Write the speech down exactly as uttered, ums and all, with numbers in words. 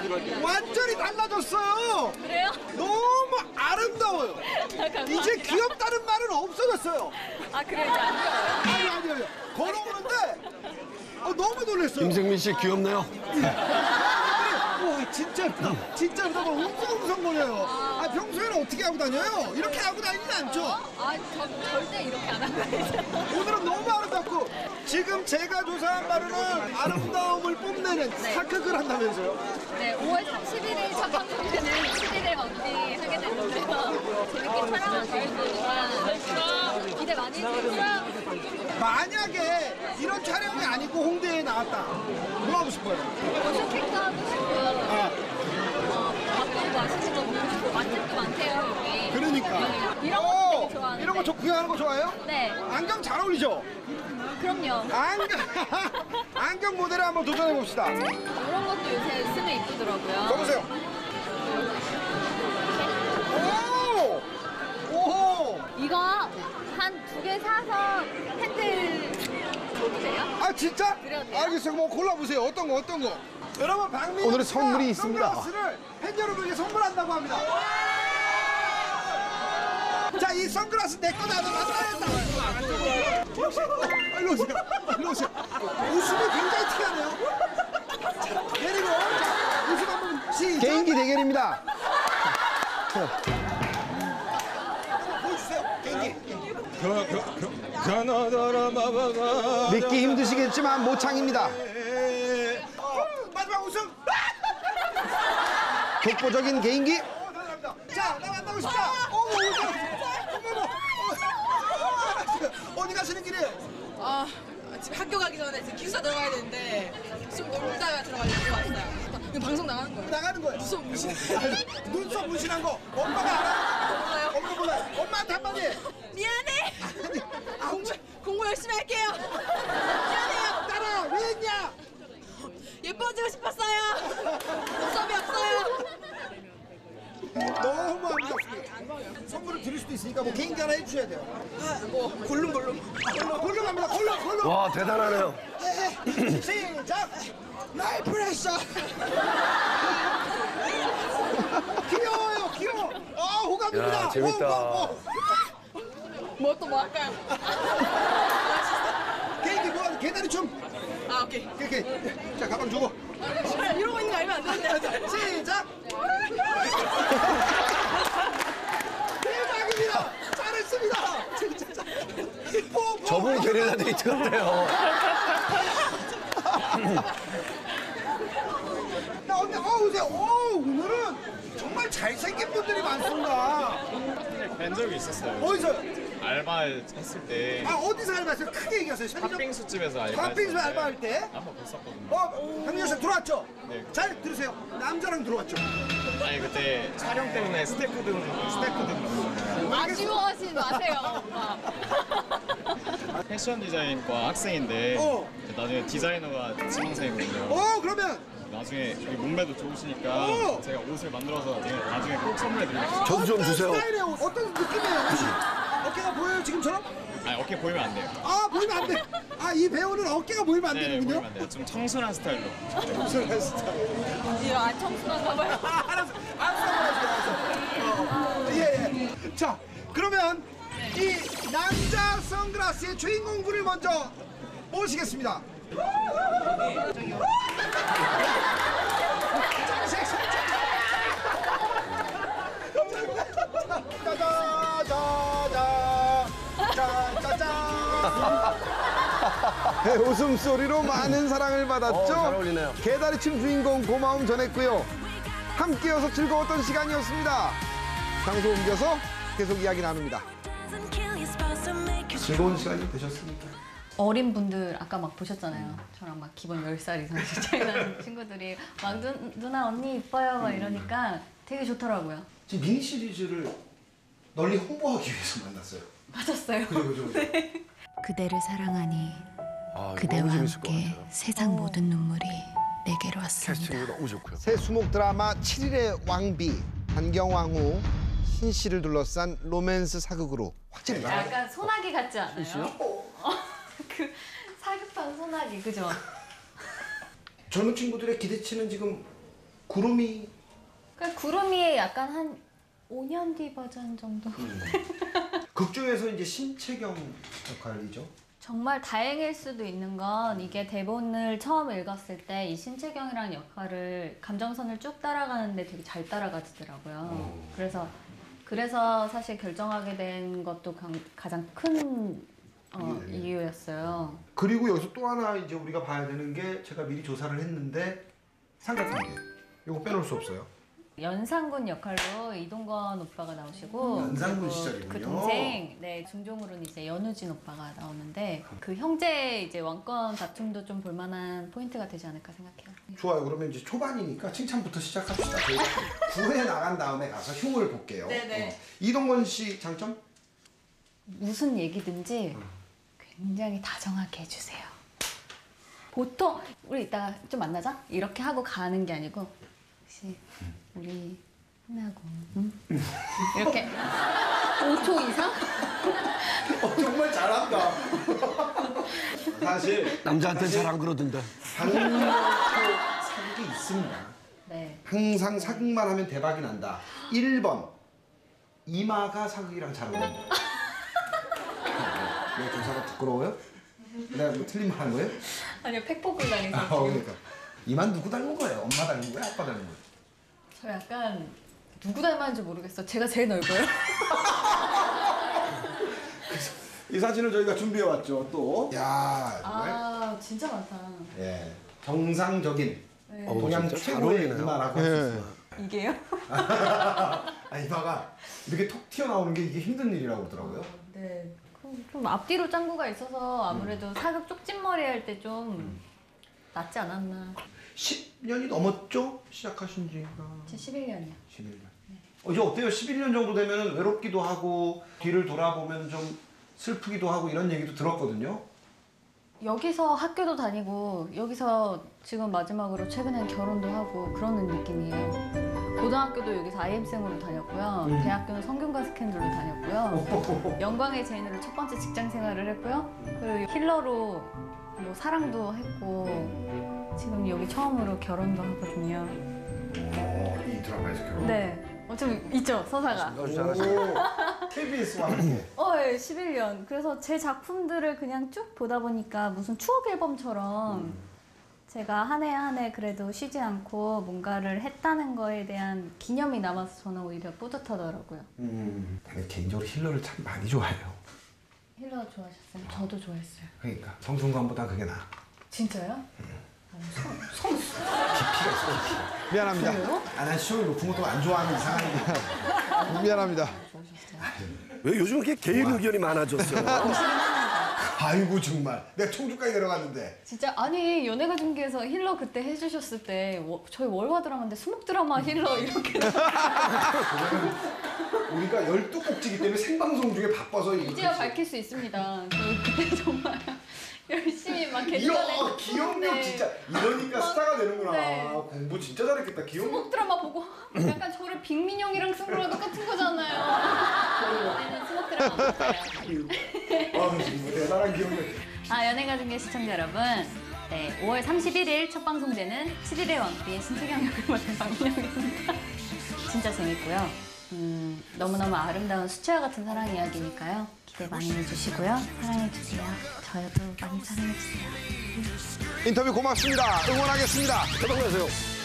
들어갈게요. 완전히 달라졌어요. 그래요? 너무 아름다워요. 이제 귀엽다는 말은 없어졌어요. 아 그래요? 아니 아니 아니. 걸어오는데 어, 너무 놀랐어요. 임생민 씨 귀엽네요. 오, 진짜 예쁘다. 진짜 예쁘다. 막 웅성웅성거려요. 아, 평소에는 어떻게 하고 다녀요? 이렇게 하고 다니진 않죠? 아, 저, 절대 이렇게 안 하고. 오늘은 너무 아름답고 지금 제가 조사한 바로는 아름다움을 뽐내는 네. 사극을 한다면서요? 네, 오월 삼십일일 첫 방송되는 칠일의 왕비 하게 됐는데요. 재밌게 촬영하고 있으니까 기대 많이 해주세요. 만약에 이런 촬영이 아니고 홍대에 나왔다. 뭐 하고 싶어요? 쇼핑도 하고 싶고요. 아. 어, 밥도 맛있는 거 먹고 싶고 맛집도 많대요, 여기. 그러니까. 네. 이런 거 되게 좋아하는데. 이런 거 저 구경하는 거 좋아해요? 네. 안경 잘 어울리죠? 그럼요. 안경, 안경 모델에 한번 도전해봅시다. 이런 것도 요새 쓰면 이쁘더라고요. 여보세요. 오! 오호! 이거 한 두 개 사서 핸들 줘보세요? 아 진짜? 알겠어요. 뭐 골라보세요. 어떤 거 어떤 거? 여러분 박민영 오늘은 선물이 있습니다. 선글라스를 팬 여러분에게 선물한다고 합니다. 자, 이 선글라스 내 거다. 나 사야겠다. 일로 오세요. 일로 오세요. 웃음이 굉장히 특이하네요. 내리고 웃음 한번 시작. 개인기 대결입니다. 믿기 힘드시겠지만 모창입니다. 마지막 우승! 독보적인 개인기. 자, 나 만나고 싶다. 어디 가시는 길이에요? 아, 지금 학교 가기 전에 기숙사 들어가야 되는데 좀 놀다가 들어가려고 왔어요. 방송 나가는 거예요? 나가는 거예요. 눈썹 문신. 눈썹 문신한 거. 엄마가 알아. 엄마 몰라요. 엄마한테 한마디. 미안해. 아니, 아, 공부, 공부 열심히 할게요. 미안해요. 딸아, 왜 했냐? 예뻐지고 싶었어요. 눈썹이 없어요. 너무 아름답습니다. 선물을 드릴 수도 있으니까 뭐 개인기 하나 해주셔야 돼요. 아, 뭐 골룸 골룸. 골룸 골룸 갑니다. 골룸 골룸. 와, 대단하네요. 시작. 나의 프레셔. 귀여워요, 귀여워. 아, 호감입니다. 야, 재밌다. 뭐 또 뭐 할까요? 개인기 뭐 개다리 춤. 아, 오케이. 오케이. 자, 가방 주고. 아, 이러고 있는 거 알면 안 되는데. 시작. 대박입니다. 잘했습니다. 진짜 잘. 저분 게릴라 데이트 같아요. 나 언니, 어, 오세요. 오, 오늘은 정말 잘생긴 분들이 많습니다. 뵌 적이 있었어요. 어디서요? 알바 했을 때. 아, 어디서 알바했어요? 크게 얘기하세요. 팥빙수집에서 알바. 팥빙수 알바할 때. 한번 뵀었거든요. 어, 박민영 씨 들어왔죠? 네. 잘 들으세요. 남자랑 들어왔죠? 아니, 그때 촬영 때문에 스태프들, 스태프들. 아쉬워하지 마세요, 오빠. 패션 디자인과 학생인데 어. 나중에 디자이너가 지망생이거든요. 어, 그러면 나중에 몸매도 좋으시니까 어. 제가 옷을 만들어서 나중에 꼭 선물해드릴게요. 저도 좀 주세요. 스타일의 옷, 어떤 느낌이에요? 혹시 어깨가 보여요 지금처럼? 아니, 어깨 보이면 안 돼요. 아, 보이면 안 돼. 아, 이 배우는 어깨가 보이면 안 네, 되는군요. 보이면 안 돼요. 좀 청순한 스타일로. 청순한 스타일. 이거 안 청순한가 봐요. 알았어, 알았어, 알았어. 예예. 예. 자, 그러면. 이 남자 선글라스의 주인공분을 먼저 모시겠습니다. 웃음소리로 많은 사랑을 받았죠. 어, 잘 어울리네요. 개다리춤 주인공 고마움 전했고요. 함께여서 즐거웠던 시간이었습니다. 장소 옮겨서 계속 이야기 나눕니다. 즐거운 시간이 되셨습니까? 어린 분들 아까 막 보셨잖아요. 저랑 막 기본 열 살 이상 차이 나는 친구들이 막 누, 누나 언니 이뻐요 막 이러니까 되게 좋더라고요. 지금 미니 시리즈를 널리 홍보하기 위해서 만났어요. 맞았어요. 그리고 네. 그대를 사랑하니 아, 그대와 함께 세상 모든 눈물이 내게로 왔습니다. 너무 좋고요. 새 수목 드라마 칠일의 왕비 한경왕후 신 씨를 둘러싼 로맨스 사극으로 확정입니다. 약간 소나기 같지 않아요? 신 씨요? 어, 그 사극판 소나기, 그죠? 젊은 친구들의 기대치는 지금 구름이. 그러니까 구름이의 약간 한 오 년 뒤 버전 정도. 음. 극 중에서 이제 신채경 역할이죠. 정말 다행일 수도 있는 건 이게 대본을 처음 읽었을 때 이 신채경이라는 역할을 감정선을 쭉 따라가는데 되게 잘 따라가지더라고요. 오. 그래서 그래서 사실 결정하게 된 것도 가장 큰 어, 예. 이유였어요. 그리고 여기서 또 하나 이제 우리가 봐야 되는 게 제가 미리 조사를 했는데 삼각관계. 이거 빼놓을 수 없어요. 연상군 역할로 이동건 오빠가 나오시고 연상군 시절이군요. 그 동생, 네, 중종으로는 이제 연우진 오빠가 나오는데 그 형제 이제 왕권 다툼도 좀 볼만한 포인트가 되지 않을까 생각해요. 좋아요. 그러면 이제 초반이니까 칭찬부터 시작합시다. 구회 나간 다음에 가서 흉을 볼게요. 네네. 어. 이동건 씨 장점? 무슨 얘기든지 굉장히 다정하게 해주세요. 보통 우리 이따 좀 만나자 이렇게 하고 가는 게 아니고 혹시 우리 끝나고 응? 이렇게 오 초 이상? 어, 정말 잘한다. 사실 남자한테는 잘 안 그러던데. 항상 사극이 있습니다. 네. 항상 사극만 하면 대박이 난다. 일 번 이마가 사극이랑 잘 어울린다. 왜 조사가 부끄러워요? 내가 뭐 틀린 말 한 거예요? 아니요, 팩폭을 당해서. 아, 그러니까. 이만 누구 닮은 거예요? 엄마 닮은 거예요? 아빠 닮은 거예요? 저 약간 누구 닮았는지 모르겠어. 제가 제일 넓어요. 이 사진을 저희가 준비해왔죠. 또. 야, 아, 왜? 진짜 많다. 예, 정상적인 네. 동양 최고의 이마라고 할 수 있어요. 이게요? 아, 이마가 이렇게 톡 튀어나오는 게 이게 힘든 일이라고 그러더라고요. 어, 네. 그럼 좀 앞뒤로 짱구가 있어서 아무래도 음. 사극 쪽집머리 할 때 좀 음. 낫지 않았나. 십 년이 넘었죠? 시작하신 지가. 제 십일 년이요. 십일 년. 네. 어, 이제 어때요? 십일 년 정도 되면 외롭기도 하고 뒤를 돌아보면 좀 슬프기도 하고 이런 얘기도 들었거든요. 여기서 학교도 다니고 여기서 지금 마지막으로 최근엔 결혼도 하고 그러는 느낌이에요. 고등학교도 여기서 아이엠생으로 다녔고요. 음. 대학교는 성균관 스캔들로 다녔고요. 오. 영광의 제인으로 첫 번째 직장 생활을 했고요. 그리고 힐러로 뭐 사랑도 했고 지금 여기 처음으로 결혼도 하거든요. 오, 이 드라마에서 결혼? 네. 어, 좀 있죠, 서사가. 케이비에스와 함께. 어, 예, 십일 년. 그래서 제 작품들을 그냥 쭉 보다 보니까 무슨 추억 앨범처럼 음. 제가 한 해 한 해 그래도 쉬지 않고 뭔가를 했다는 거에 대한 기념이 남아서 저는 오히려 뿌듯하더라고요. 음. 나는 개인적으로 힐러를 참 많이 좋아해요. 힐러 좋아하셨어요? 어. 저도 좋아했어요. 그러니까. 성순관보다 그게 나아. 진짜요? 음. 손, 손. 깊이가 있어, 깊이. 미안합니다. 아, 난 시험이 높은 것도 안 좋아하는 이상한. 미안합니다. 왜 요즘 이렇게 개인 의견이 많아졌어요? 아이고 정말. 내가 청주까지 내려갔는데. 진짜 아니 연예가 중계에서 힐러 그때 해주셨을 때 워, 저희 월화 드라마인데 수목 드라마 힐러 이렇게. 우리가 열두 꼭지기 때문에 생방송 중에 바빠서 이제야 밝힐 수 있습니다. 그때 정말. 열심히 막 개선했는데 기억력 진짜 이러니까 스타가 되는구나. 네. 공부 진짜 잘했겠다. 기억력 수목 드라마 보고 약간 저를 빅민형이랑 쓴 거랑 똑같은 거잖아요. 우리는 수목 드라마 못해요. 아, 정말 대단한 기억력. 아, 연예가 중계 시청자 여러분, 네, 오월 삼십일일 첫 방송되는 칠일의 왕비의 신채경 역을 맡은 박민영입니다. 진짜 재밌고요. 음, 너무너무 아름다운 수채화 같은 사랑 이야기니까요. 기대 많이 해주시고요. 사랑해주세요. 저도 많이 사랑해주세요. 인터뷰 고맙습니다. 응원하겠습니다. 대박 나세요.